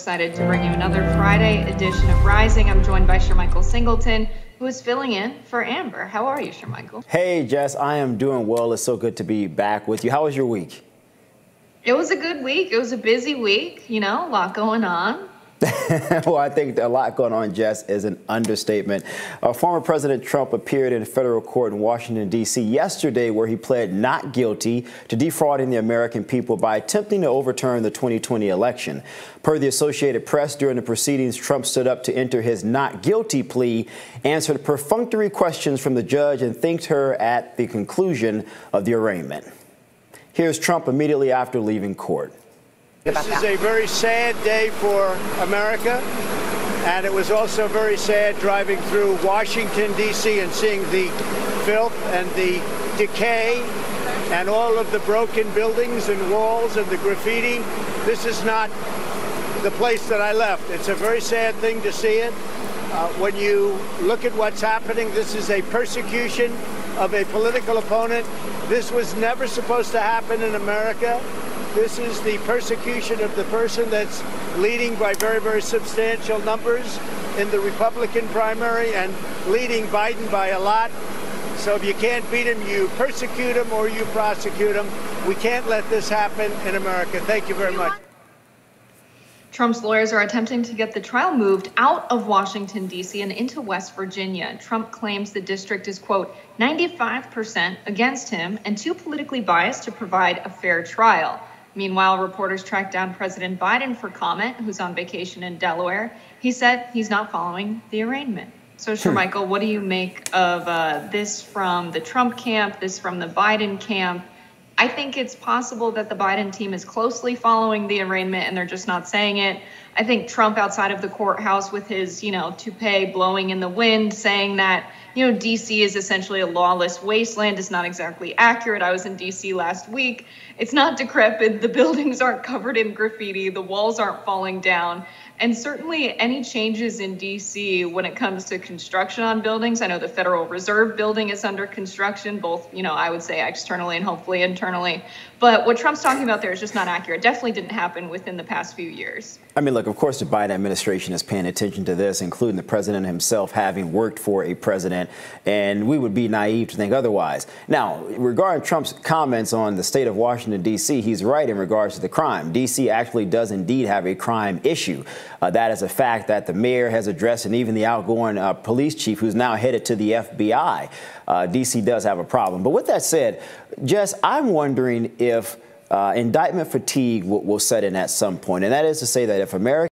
Excited to bring you another Friday edition of Rising. I'm joined by Shermichael Singleton, who is filling in for Amber. How are you, Shermichael? Hey, Jess. I am doing well. It's so good to be back with you. How was your week? It was a good week. It was a busy week. You know, a lot going on. Well, I think a lot going on, Jess, is an understatement. Former President Trump appeared in federal court in Washington, D.C. yesterday, where he pled not guilty to defrauding the American people by attempting to overturn the 2020 election. Per the Associated Press, during the proceedings, Trump stood up to enter his not guilty plea, answered perfunctory questions from the judge, and thanked her at the conclusion of the arraignment. Here's Trump immediately after leaving court. This is a very sad day for America, and it was also very sad driving through Washington, D.C. and seeing the filth and the decay and all of the broken buildings and walls and the graffiti. This is not the place that I left. It's a very sad thing to see it. When you look at what's happening, this is a persecution of a political opponent. This was never supposed to happen in America. This is the persecution of the person that's leading by very, very substantial numbers in the Republican primary and leading Biden by a lot. So if you can't beat him, you persecute him or you prosecute him. We can't let this happen in America. Thank you very much. Trump's lawyers are attempting to get the trial moved out of Washington, D.C. and into West Virginia. Trump claims the district is, quote, 95% against him and too politically biased to provide a fair trial. Meanwhile, reporters tracked down President Biden for comment, who's on vacation in Delaware. He said he's not following the arraignment. So, Shermichael, what do you make of this from the Trump camp, this from the Biden camp? I think it's possible that the Biden team is closely following the arraignment and they're just not saying it. I think Trump outside of the courthouse with his, toupee blowing in the wind, saying that, D.C. is essentially a lawless wasteland is not exactly accurate. I was in D.C. last week. It's not decrepit. The buildings aren't covered in graffiti. The walls aren't falling down. And certainly any changes in D.C. when it comes to construction on buildings. I know the Federal Reserve building is under construction, both, I would say externally and hopefully internally. But what Trump's talking about there is just not accurate. It definitely didn't happen within the past few years. I mean, look, of course, the Biden administration is paying attention to this, including the president himself having worked for a president. And we would be naive to think otherwise. Now, regarding Trump's comments on the state of Washington, D.C., he's right in regards to the crime. D.C. actually does indeed have a crime issue. That is a fact that the mayor has addressed and even the outgoing police chief, who's now headed to the FBI. D.C. does have a problem. But with that said, Jess, I'm wondering if indictment fatigue will set in at some point. And that is to say that if America...